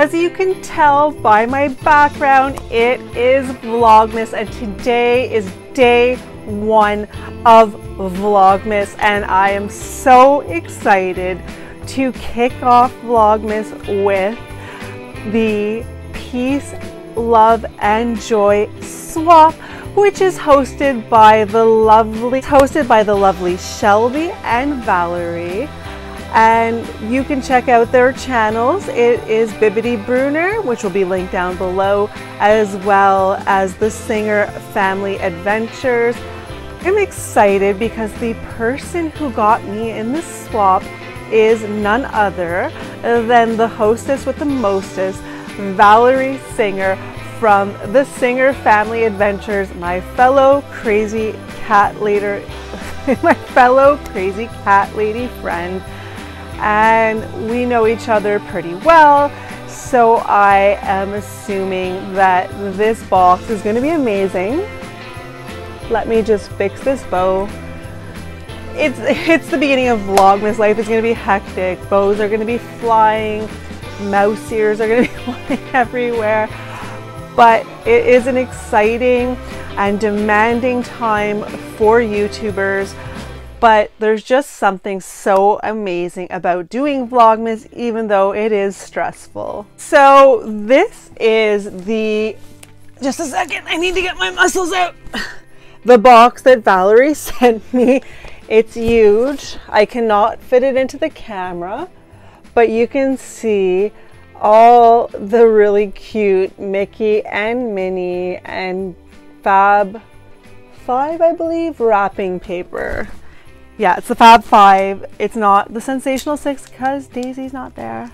as you can tell by my background, it is Vlogmas, and today is day one of Vlogmas, and I am so excited to kick off Vlogmas with the Peace, Love and Joy Swap, which is hosted by the lovely Shelby and Valerie. And you can check out their channels. It is Bibbidi Brunner, which will be linked down below, as well as the Singer Family Adventures. I'm excited because the person who got me in this swap is none other than the hostess with the mostest, Valerie Singer from the Singer Family Adventures, my fellow crazy cat lady friend. And we know each other pretty well, so I am assuming that this box is going to be amazing. Let me just fix this bow. It's the beginning of Vlogmas. Life is going to be hectic. Bows are going to be flying. Mouse ears are going to be flying everywhere. But it is an exciting and demanding time for YouTubers. But there's just something so amazing about doing Vlogmas, even though it is stressful. So this is the, just a second, I need to get my muscles out. The box that Valerie sent me. It's huge. I cannot fit it into the camera, but you can see all the really cute Mickey and Minnie and Fab Five, I believe, wrapping paper. Yeah, it's the Fab Five. It's not the Sensational Six because Daisy's not there.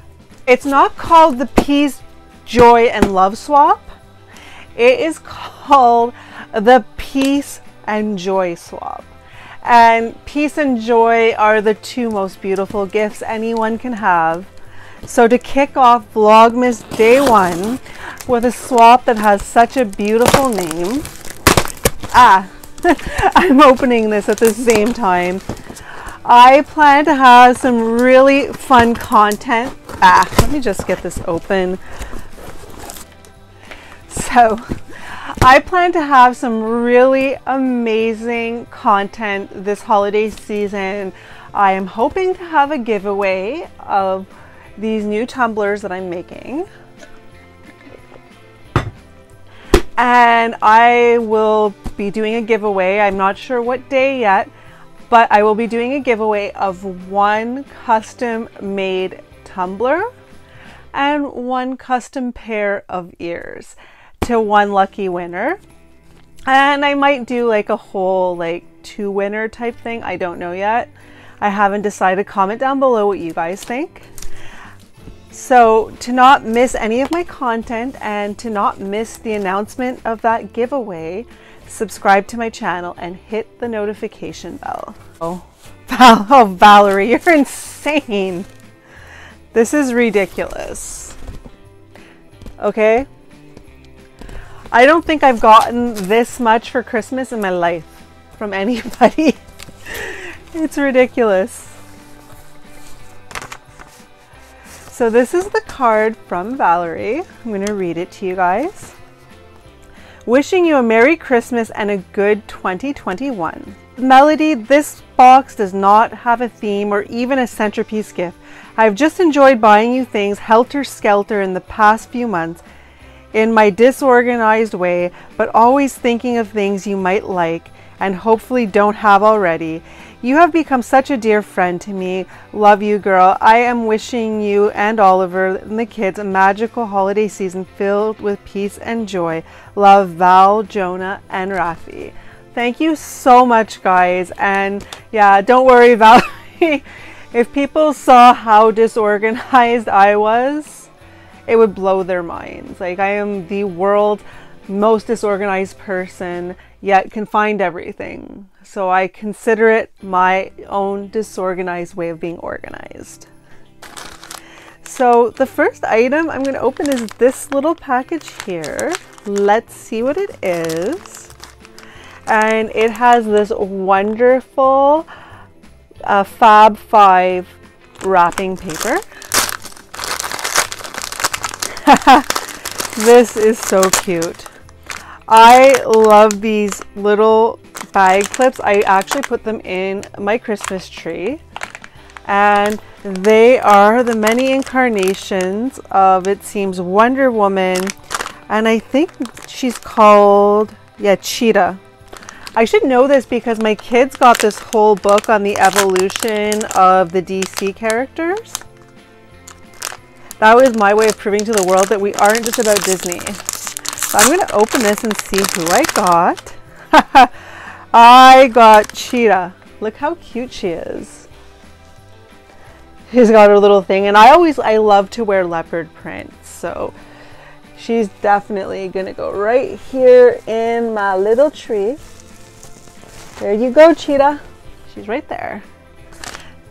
It's not called the Peace, Joy, and Love Swap. It is called the Peace and Joy Swap. And peace and joy are the two most beautiful gifts anyone can have. So to kick off Vlogmas Day One with a swap that has such a beautiful name. I'm opening this at the same time. I plan to have some really fun content. Let me just get this open. So I plan to have some really amazing content this holiday season. I am hoping to have a giveaway of these new tumblers that I'm making. And I will be doing a giveaway. I'm not sure what day yet, but I will be doing a giveaway of one custom made tumbler and one custom pair of ears to one lucky winner. And I might do like a whole like two winner type thing. I don't know yet. I haven't decided. Comment down below what you guys think. So to not miss any of my content and to not miss the announcement of that giveaway, subscribe to my channel and hit the notification bell. Oh, Valerie, you're insane. This is ridiculous. Okay. I don't think I've gotten this much for Christmas in my life from anybody. It's ridiculous. So this is the card from Valerie. I'm going to read it to you guys. Wishing you a Merry Christmas and a good 2021. Melody, this box does not have a theme or even a centerpiece gift. I've just enjoyed buying you things helter-skelter in the past few months in my disorganized way, but always thinking of things you might like and hopefully don't have already. You have become such a dear friend to me. Love you, girl. I am wishing you and Oliver and the kids a magical holiday season filled with peace and joy. Love, Val, Jonah, and Rafi. Thank you so much, guys. And yeah, don't worry, Valerie. If people saw how disorganized I was, it would blow their minds. Like, I am the world's most disorganized person, yet can find everything. So I consider it my own disorganized way of being organized. So the first item I'm going to open is this little package here. Let's see what it is. And it has this wonderful Fab Five wrapping paper. This is so cute. I love these little bag clips. I actually put them in my Christmas tree, and they are the many incarnations of, it seems, Wonder Woman, and I think she's called, yeah, Cheetah. I should know this because my kids got this whole book on the evolution of the DC characters. That was my way of proving to the world that we aren't just about Disney. So I'm going to open this and see who I got. I got Cheetah. Look how cute she is. She's got her little thing, and I love to wear leopard print, so she's definitely going to go right here in my little tree. There you go, Cheetah. She's right there.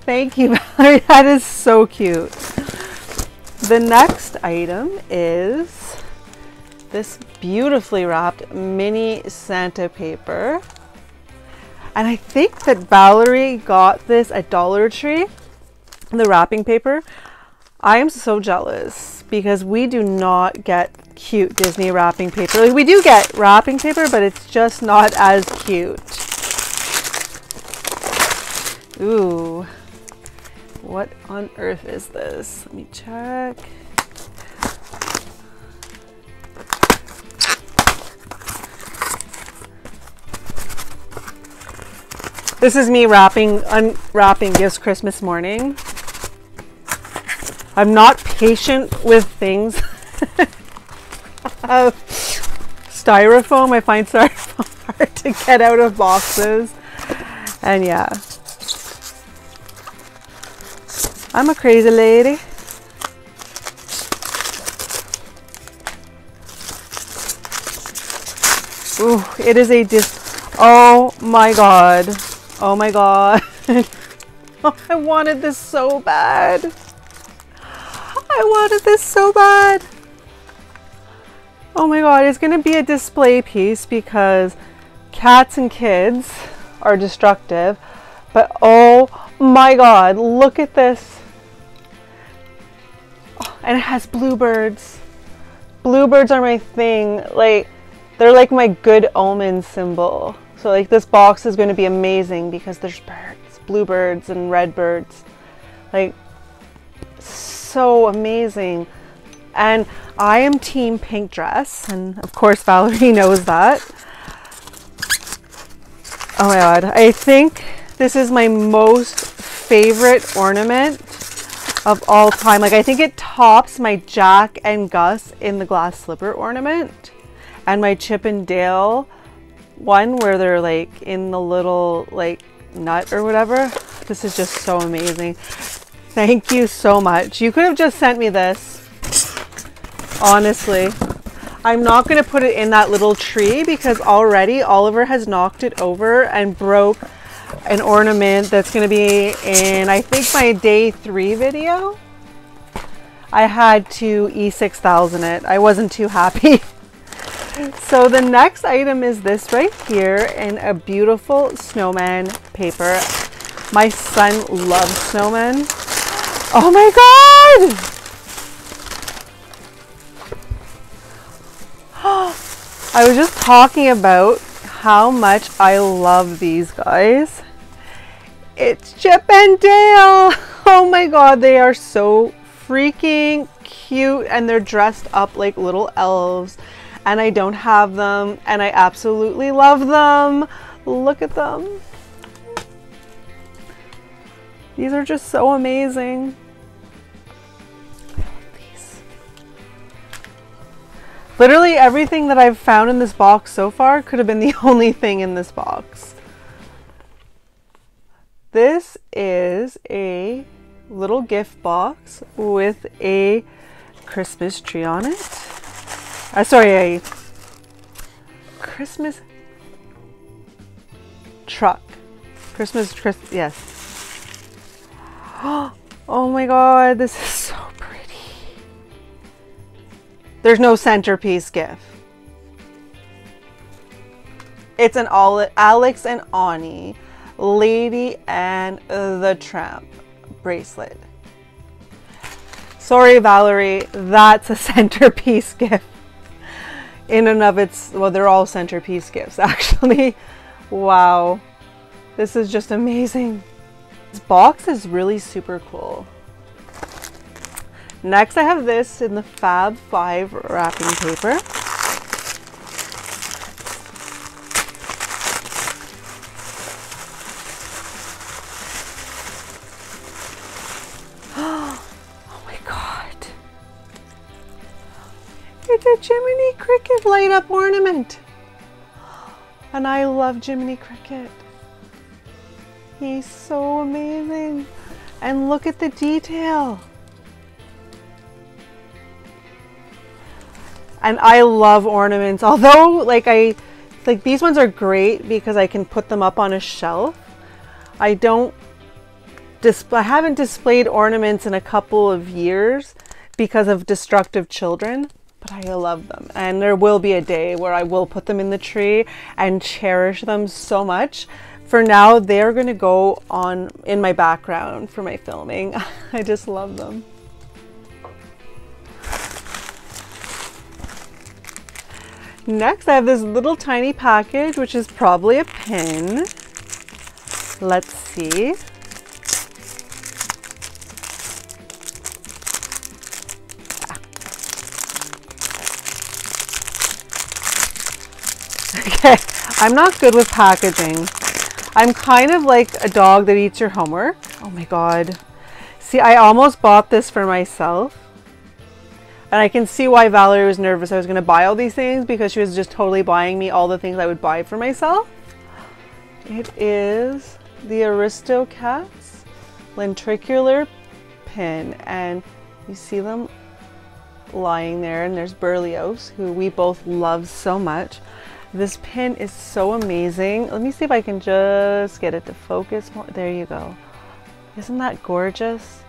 Thank you, Valerie. That is so cute. The next item is this beautifully wrapped mini Santa paper. And I think that Valerie got this at Dollar Tree, the wrapping paper. I am so jealous because we do not get cute Disney wrapping paper. Like, we do get wrapping paper, but it's just not as cute. Ooh. What on earth is this? Let me check. This is me unwrapping gifts Christmas morning. I'm not patient with things. Styrofoam, I find styrofoam hard to get out of boxes. And yeah. I'm a crazy lady. Ooh, it is a oh my god. Oh my god. Oh, I wanted this so bad. I wanted this so bad. Oh my god, it's gonna be a display piece because cats and kids are destructive. But oh my god, look at this. And it has bluebirds. Bluebirds are my thing. Like, they're like my good omen symbol. So like, this box is going to be amazing because there's birds, bluebirds and redbirds. Like, so amazing. And I am team pink dress, and of course Valerie knows that. Oh my god, I think this is my most favorite ornament of all time. Like, I think it tops my Jack and Gus in the glass slipper ornament and my Chip and Dale one where they're like in the little like nut or whatever. This is just so amazing. Thank you so much. You could have just sent me this. Honestly, I'm not going to put it in that little tree because already Oliver has knocked it over and broke an ornament that's going to be in, I think, my day 3 video. I had to E6000 it. I wasn't too happy. So the next item is this right here in a beautiful snowman paper. My son loves snowmen. Oh my god! I was just talking about how much I love these guys. It's Chip and Dale. Oh my god, they are so freaking cute, and they're dressed up like little elves, and I don't have them, and I absolutely love them. Look at them. These are just so amazing. Literally everything that I've found in this box so far could have been the only thing in this box. This is a little gift box with a Christmas tree on it. Sorry, a Christmas truck. Yes. Oh my god, this is so pretty. There's no centerpiece gift. It's an Alex and Ani, Lady and the Tramp bracelet. Sorry, Valerie, that's a centerpiece gift. In and of its, well, they're all centerpiece gifts actually. Wow, this is just amazing. This box is really super cool. Next, I have this in the Fab Five wrapping paper. Oh my God. It's a Jiminy Cricket light up ornament. And I love Jiminy Cricket. He's so amazing. And look at the detail. And I love ornaments, although like these ones are great because I can put them up on a shelf. I haven't displayed ornaments in a couple of years because of destructive children, but I love them. And there will be a day where I will put them in the tree and cherish them so much. For now, they're gonna go on in my background for my filming. I just love them. Next, I have this little tiny package, which is probably a pin. Let's see. Okay, I'm not good with packaging. I'm kind of like a dog that eats your homework. Oh my God. See, I almost bought this for myself. And I can see why Valerie was nervous I was going to buy all these things, because she was just totally buying me all the things I would buy for myself. It is the Aristocats Lentricular Pin, and you see them lying there, and there's Berlioz, who we both love so much. This pin is so amazing. Let me see if I can just get it to focus more. There you go. Isn't that gorgeous?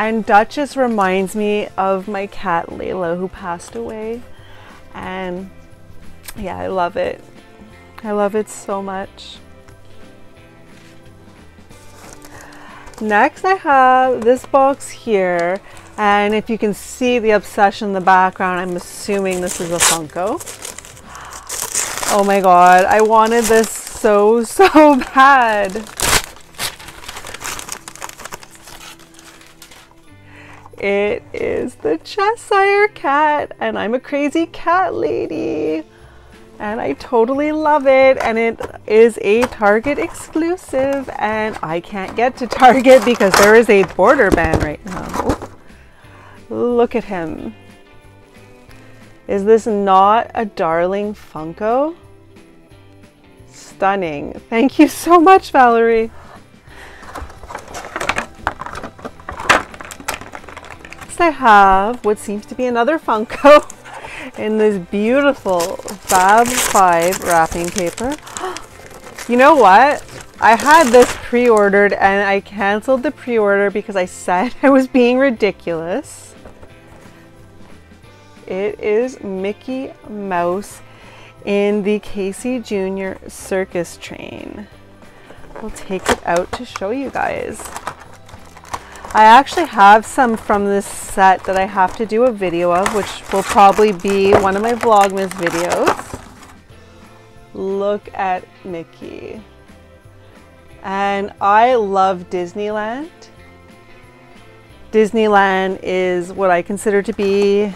And Duchess reminds me of my cat Layla, who passed away. And yeah, I love it. I love it so much. Next, I have this box here. And if you can see the obsession in the background, I'm assuming this is a Funko. Oh my God, I wanted this so, so bad. It is the Cheshire Cat, and I'm a crazy cat lady, and I totally love it. And it is a Target exclusive, and I can't get to Target because there is a border ban right now. Look at him. Is this not a darling Funko? Stunning. Thank you so much, Valerie. I have what seems to be another Funko in this beautiful Fab Five wrapping paper. You know what? I had this pre-ordered and I canceled the pre-order because I said I was being ridiculous. It is Mickey Mouse in the Casey Jr. Circus Train. We'll take it out to show you guys. I actually have some from this set that I have to do a video of, which will probably be one of my Vlogmas videos. Look at Mickey. And I love Disneyland. Disneyland is what I consider to be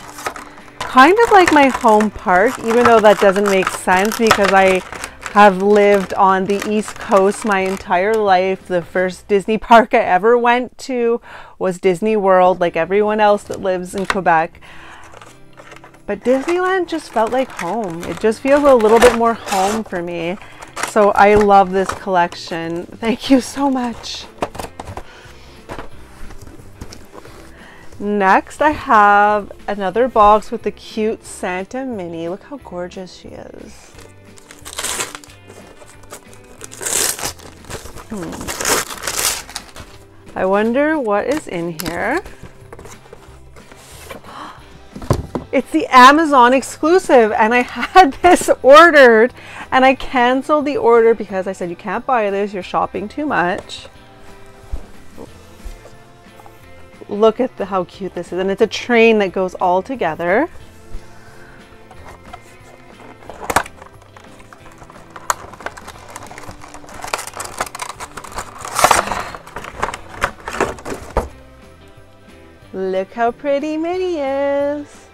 kind of like my home park, even though that doesn't make sense because I have lived on the East Coast my entire life. The first Disney park I ever went to was Disney World, like everyone else that lives in Quebec. But Disneyland just felt like home. It just feels a little bit more home for me. So I love this collection. Thank you so much. Next, I have another box with the cute Santa Minnie. Look how gorgeous she is. I wonder what is in here. It's the Amazon exclusive, and I had this ordered and I canceled the order because I said you can't buy this, you're shopping too much. Look at how cute this is. And it's a train that goes all together. Look how pretty Minnie is.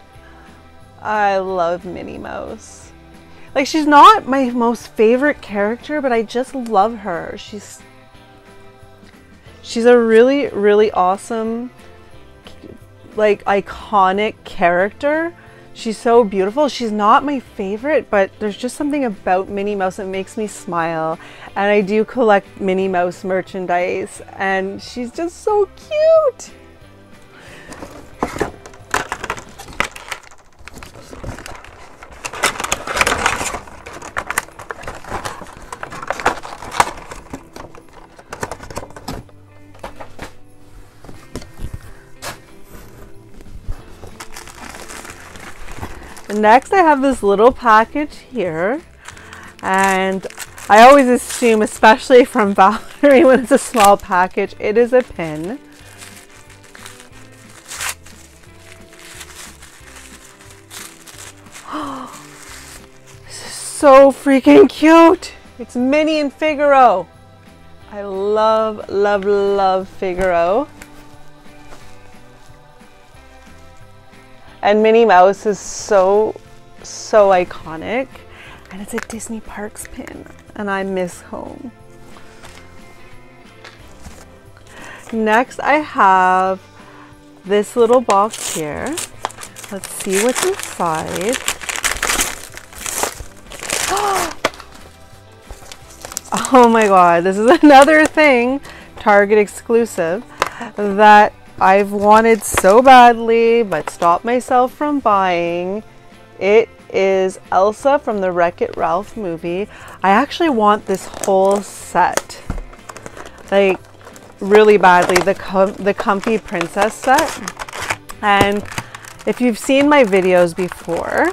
I love Minnie Mouse. Like, she's not my most favorite character, but I just love her. She's a really, really awesome, like, iconic character. She's so beautiful. She's not my favorite, but there's just something about Minnie Mouse that makes me smile. And I do collect Minnie Mouse merchandise, and she's just so cute. Next, I have this little package here, and I always assume, especially from Valerie, when it's a small package, it is a pin. This is so freaking cute. It's Minnie and Figaro. I love, love, love Figaro. And Minnie Mouse is so, so iconic. And it's a Disney Parks pin. And I miss home. Next, I have this little box here. Let's see what's inside. Oh my God, this is another thing, Target exclusive, that I've wanted so badly, but stopped myself from buying. It is Elsa from the Wreck-It Ralph movie. I actually want this whole set, like, really badly, the Comfy Princess set. And if you've seen my videos before,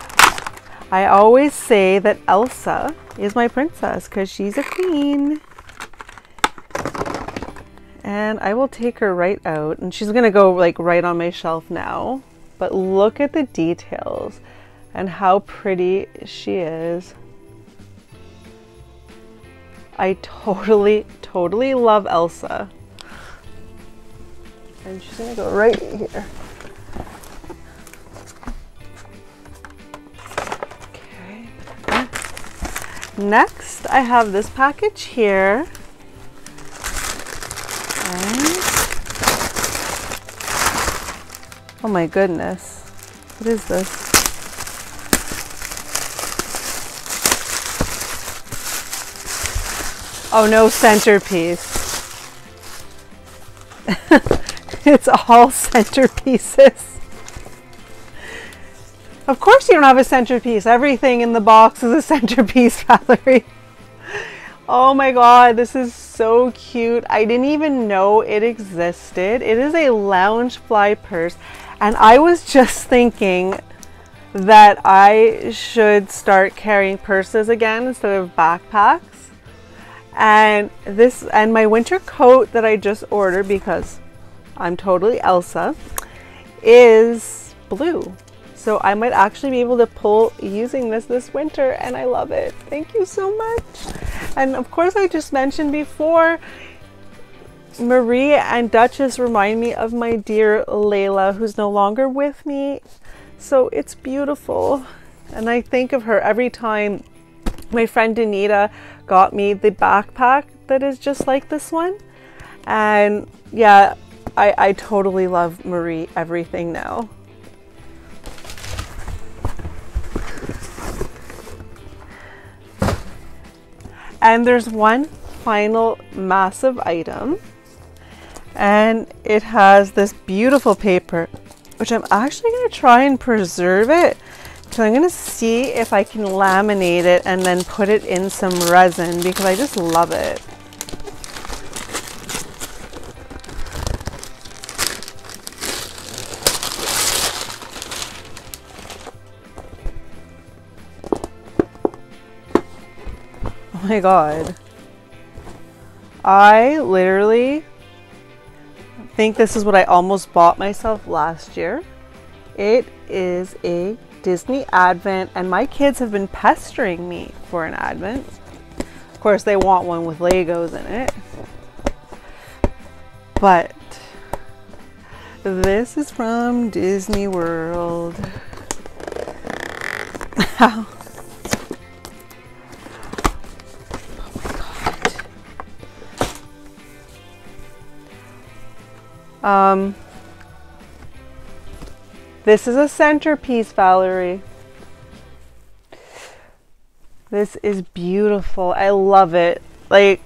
I always say that Elsa is my princess because she's a queen. And I will take her right out, and she's gonna go like right on my shelf now. But look at the details and how pretty she is. I totally, totally love Elsa. And she's gonna go right here. Okay. Next, I have this package here. Oh my goodness, what is this? Oh no, centerpiece. It's all centerpieces. Of course you don't have a centerpiece. Everything in the box is a centerpiece, Valerie. Oh my God, this is so cute. I didn't even know it existed. It is a Loungefly purse. And I was just thinking that I should start carrying purses again instead of backpacks. And this, and my winter coat that I just ordered, because I'm totally Elsa, is blue. So I might actually be able to pull using this winter, and I love it. Thank you so much. And of course, I just mentioned before, Marie and Duchess remind me of my dear Layla, who's no longer with me. So it's beautiful. And I think of her every time. My friend Danita got me the backpack that is just like this one. And yeah, I totally love Marie, everything now. And there's one final massive item, and it has this beautiful paper, which I'm actually going to try and preserve it. So I'm going to see if I can laminate it and then put it in some resin, because I just love it. Oh my God, I literally I think this is what I almost bought myself last year. It is a Disney Advent, and my kids have been pestering me for an Advent. Of course, they want one with Legos in it. But this is from Disney World. Wow. Oh my God. This is a centerpiece, Valerie. This is beautiful. I love it. Like,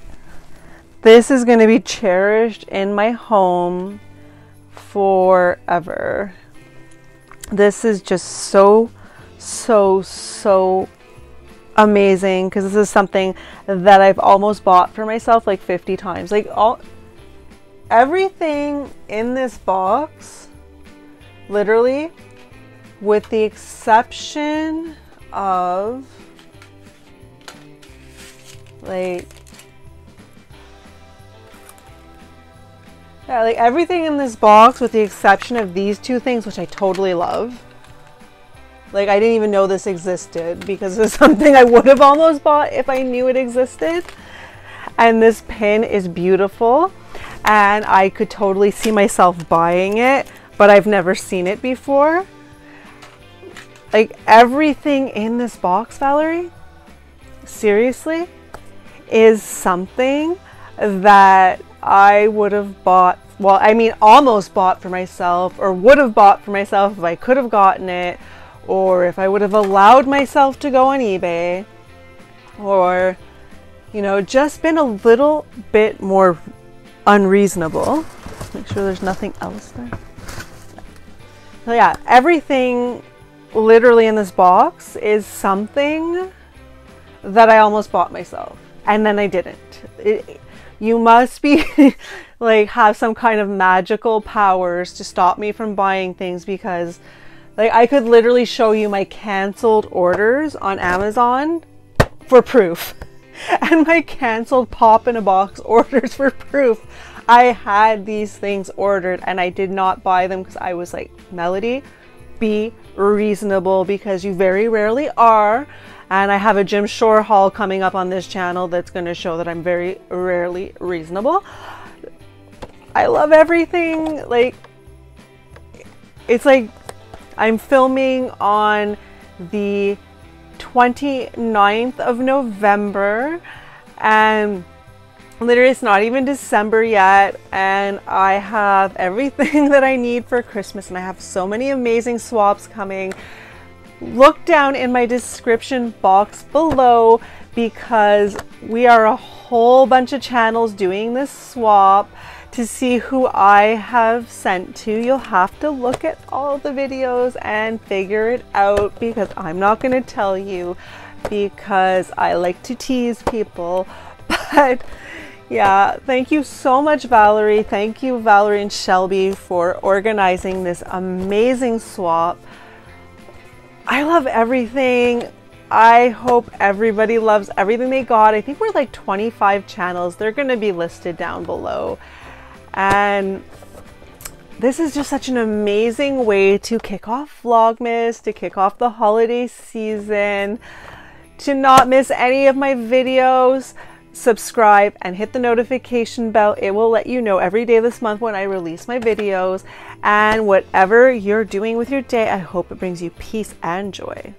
this is going to be cherished in my home forever. This is just so amazing, because this is something that I've almost bought for myself like 50 times. Like, everything in this box, literally, with the exception of like, yeah, like everything in this box with the exception of these two things, which I totally love. Like, I didn't even know this existed, because it's something I would have almost bought if I knew it existed. And this pin is beautiful, and I could totally see myself buying it, but I've never seen it before. Like, everything in this box, Valerie, seriously, is something that I would have bought, well, I mean, almost bought for myself, or would have bought for myself if I could have gotten it, or if I would have allowed myself to go on eBay, or, you know, just been a little bit more unreasonable. Make sure there's nothing else there. So yeah, everything literally in this box is something that I almost bought myself, and then I didn't. You must be like, have some kind of magical powers to stop me from buying things, because like, I could literally show you my canceled orders on Amazon for proof, and my canceled pop in a box orders for proof. I had these things ordered and I did not buy them, because I was like, Melody, be reasonable, because you very rarely are. And I have a Jim Shore haul coming up on this channel that's going to show that I'm very rarely reasonable. I love everything. Like, it's like, I'm filming on the 29th of November, and literally, it's not even December yet, and I have everything that I need for Christmas, and I have so many amazing swaps coming. Look down in my description box below, because we are a whole bunch of channels doing this swap to see who I have sent to. You'll have to look at all the videos and figure it out, because I'm not going to tell you, because I like to tease people. But yeah, thank you so much, Valerie. Thank you, Valerie and Shelby, for organizing this amazing swap. I love everything. I hope everybody loves everything they got. I think we're like 25 channels. They're going to be listed down below. And this is just such an amazing way to kick off Vlogmas, to kick off the holiday season, to not miss any of my videos. Subscribe and hit the notification bell. It will let you know every day this month when I release my videos. And whatever you're doing with your day, I hope it brings you peace and joy.